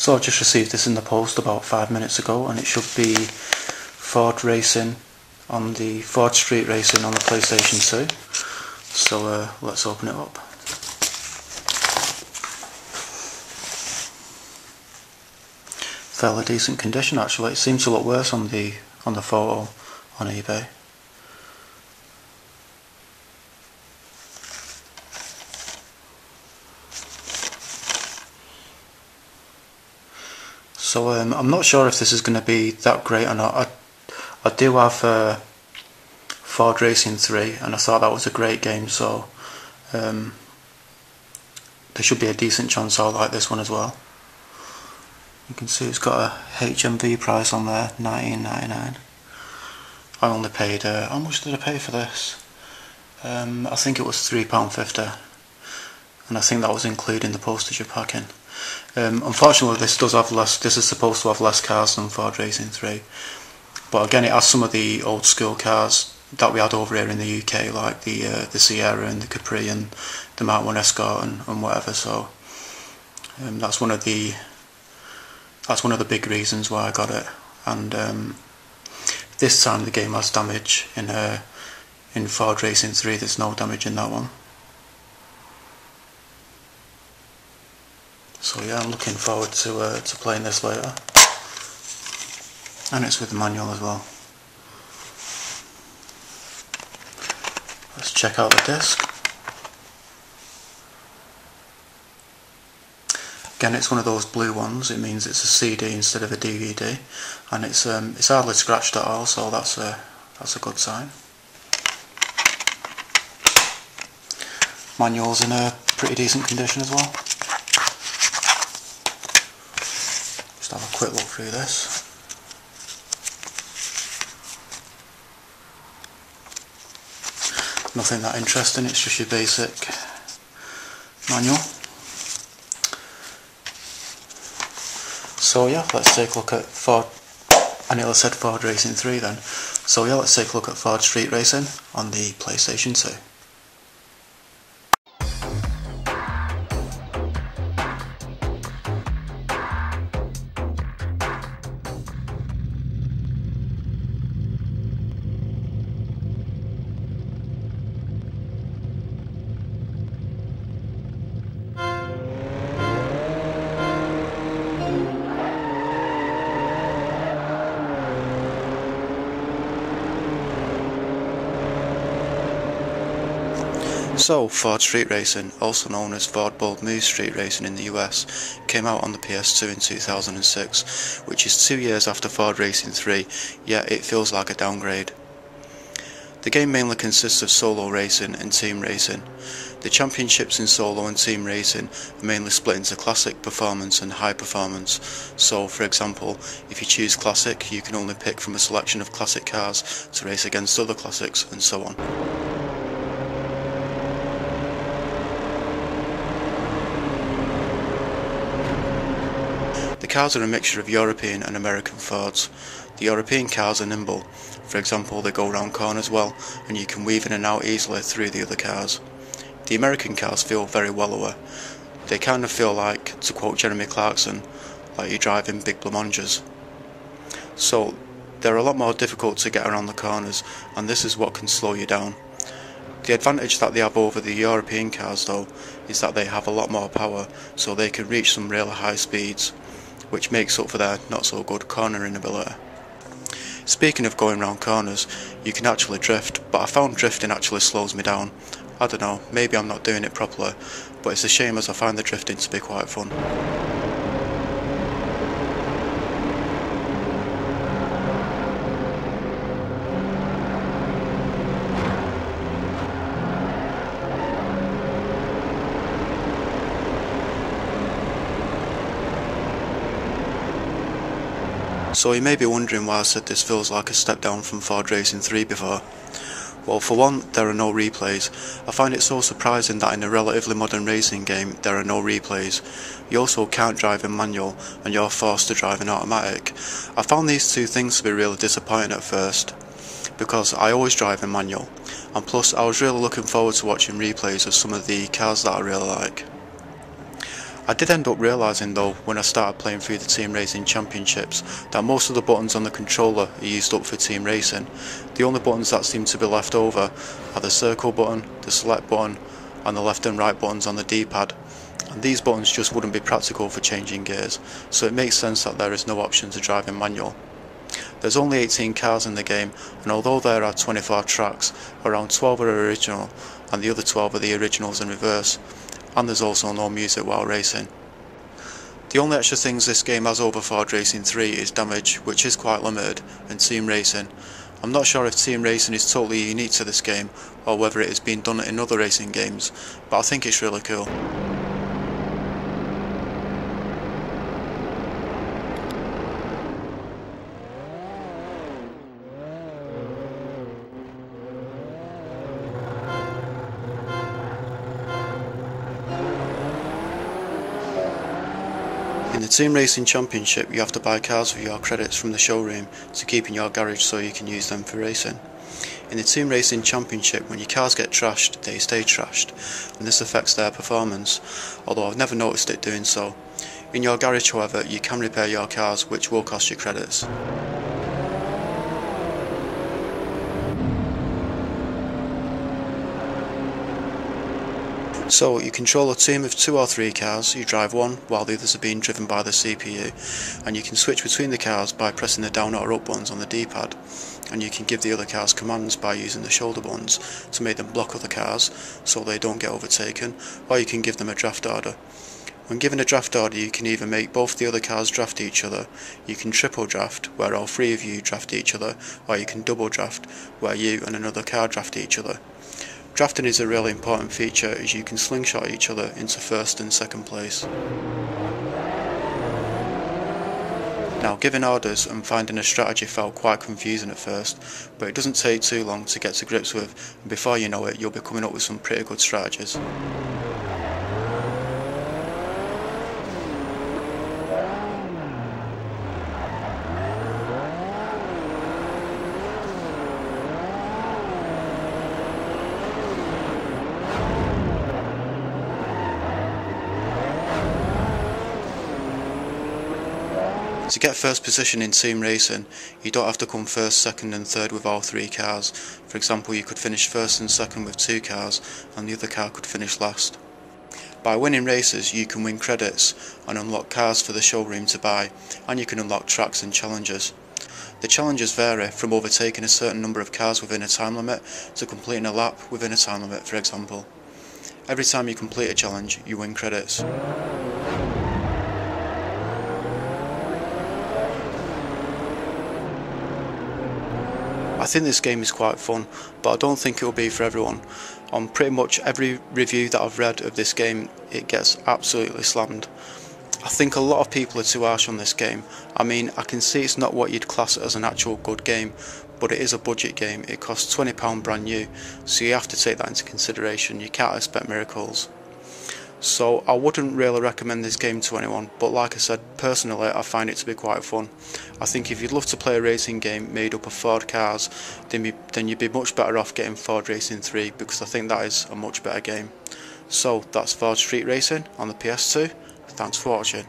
So I just received this in the post about 5 minutes ago, and it should be Ford Racing on the Ford Street Racing on the PlayStation 2. So let's open it up. Fairly decent condition actually. It seems to look worse on the photo on eBay. So I'm not sure if this is going to be that great or not. I do have Ford Racing 3, and I thought that was a great game, so there should be a decent chance I'll like this one as well. You can see it's got a HMV price on there, $19.99. I only paid, how much did I pay for this? I think it was £3.50, and I think that was including the postage you're packing. Unfortunately, this does have less. This is supposed to have less cars than Ford Racing 3, but again, it has some of the old school cars that we had over here in the UK, like the Sierra and the Capri and the MKII Escort and whatever. So that's one of the big reasons why I got it. And this time the game has damage in Ford Racing 3. There's no damage in that one. So yeah, I'm looking forward to playing this later, and it's with the manual as well. Let's check out the disc. Again, it's one of those blue ones. It means it's a CD instead of a DVD, and it's hardly scratched at all, so that's a good sign. Manual's in a pretty decent condition as well. Have a quick look through this. Nothing that interesting, it's just your basic manual. So yeah, let's take a look at Ford, I nearly said Ford Racing 3 then. So yeah, let's take a look at Ford Street Racing on the PlayStation 2. So Ford Street Racing, also known as Ford Bold Moves Street Racing in the US, came out on the PS2 in 2006, which is 2 years after Ford Racing 3, yet it feels like a downgrade. The game mainly consists of solo racing and team racing. The championships in solo and team racing are mainly split into classic, performance and high performance. So for example, if you choose classic, you can only pick from a selection of classic cars to race against other classics and so on. The cars are a mixture of European and American Fords. The European cars are nimble, for example they go round corners well and you can weave in and out easily through the other cars. The American cars feel very wallower. They kind of feel like, to quote Jeremy Clarkson, like you're driving big blamanges. So they're a lot more difficult to get around the corners, and this is what can slow you down. The advantage that they have over the European cars though is that they have a lot more power, so they can reach some really high speeds, which makes up for their not so good cornering ability. Speaking of going round corners, you can actually drift, but I found drifting actually slows me down. I don't know, maybe I'm not doing it properly, but it's a shame as I find the drifting to be quite fun. So you may be wondering why I said this feels like a step down from Ford Racing 3 before. Well, for one, there are no replays. I find it so surprising that in a relatively modern racing game there are no replays. You also can't drive in manual and you're forced to drive in automatic. I found these two things to be really disappointing at first, because I always drive in manual, and plus I was really looking forward to watching replays of some of the cars that I really like. I did end up realising though when I started playing through the team racing championships that most of the buttons on the controller are used up for team racing. The only buttons that seem to be left over are the circle button, the select button and the left and right buttons on the D-pad. And these buttons just wouldn't be practical for changing gears, so it makes sense that there is no option to drive in manual. There's only 18 cars in the game, and although there are 24 tracks, around 12 are original and the other 12 are the originals in reverse, and there's also no music while racing. The only extra things this game has over Ford Racing 3 is damage, which is quite limited, and team racing. I'm not sure if team racing is totally unique to this game or whether it has been done in other racing games, but I think it's really cool. In the Team Racing Championship you have to buy cars with your credits from the showroom to keep in your garage so you can use them for racing. In the Team Racing Championship when your cars get trashed, they stay trashed, and this affects their performance, although I've never noticed it doing so. In your garage however you can repair your cars, which will cost you credits. So you control a team of 2 or 3 cars, you drive one while the others are being driven by the CPU, and you can switch between the cars by pressing the down or up buttons on the D-pad, and you can give the other cars commands by using the shoulder buttons to make them block other cars so they don't get overtaken, or you can give them a draft order. When given a draft order you can either make both the other cars draft each other, you can triple draft where all 3 of you draft each other, or you can double draft where you and another car draft each other. Drafting is a really important feature as you can slingshot each other into first and second place. Now giving orders and finding a strategy felt quite confusing at first, but it doesn't take too long to get to grips with, and before you know it you'll be coming up with some pretty good strategies. To get first position in team racing, you don't have to come first, second and third with all 3 cars. For example, you could finish first and second with 2 cars, and the other car could finish last. By winning races, you can win credits and unlock cars for the showroom to buy, and you can unlock tracks and challenges. The challenges vary from overtaking a certain number of cars within a time limit to completing a lap within a time limit, for example. Every time you complete a challenge, you win credits. I think this game is quite fun, but I don't think it will be for everyone. On pretty much every review that I've read of this game, it gets absolutely slammed. I think a lot of people are too harsh on this game. I mean, I can see it's not what you'd class as an actual good game, but it is a budget game. It costs £20 brand new, so you have to take that into consideration. You can't expect miracles. So I wouldn't really recommend this game to anyone, but like I said, personally I find it to be quite fun. I think if you'd love to play a racing game made up of Ford cars, then you'd be much better off getting Ford Racing 3, because I think that is a much better game. So that's Ford Street Racing on the PS2, thanks for watching.